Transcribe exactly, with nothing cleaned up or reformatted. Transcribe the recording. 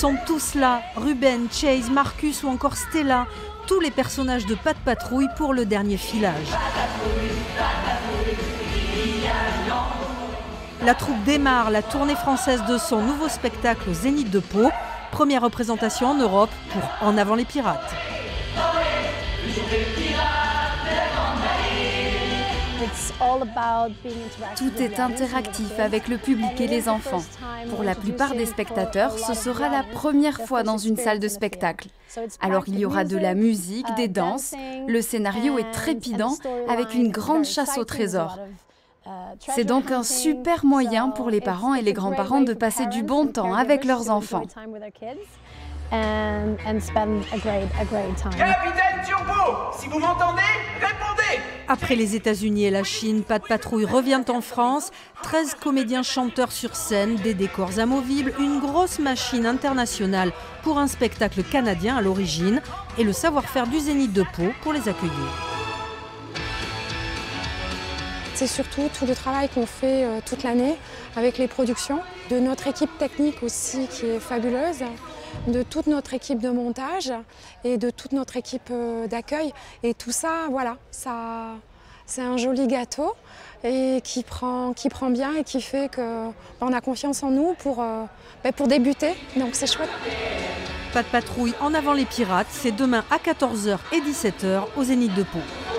sont tous là, Ruben, Chase, Marcus ou encore Stella, tous les personnages de Pat Patrouille pour le dernier filage. La troupe démarre la tournée française de son nouveau spectacle au Zénith de Pau, première représentation en Europe pour En avant les pirates. Tout est interactif avec le public et les enfants. Pour la plupart des spectateurs, ce sera la première fois dans une salle de spectacle. Alors il y aura de la musique, des danses. Le scénario est trépidant avec une grande chasse au trésor. C'est donc un super moyen pour les parents et les grands-parents de passer du bon temps avec leurs enfants. Capitaine Turbo, si vous m'entendez, répondez! Après les États-Unis et la Chine, Pat Patrouille revient en France. treize comédiens chanteurs sur scène, des décors amovibles, une grosse machine internationale pour un spectacle canadien à l'origine et le savoir-faire du Zénith de Pau pour les accueillir. C'est surtout tout le travail qu'on fait toute l'année avec les productions, de notre équipe technique aussi qui est fabuleuse, de toute notre équipe de montage et de toute notre équipe d'accueil. Et tout ça, voilà, ça, c'est un joli gâteau et qui prend, qui prend bien et qui fait qu'on ben, a confiance en nous pour, euh, ben, pour débuter, donc c'est chouette. Pat Patrouille, En avant les pirates, c'est demain à quatorze heures et dix-sept heures au Zénith de Pau.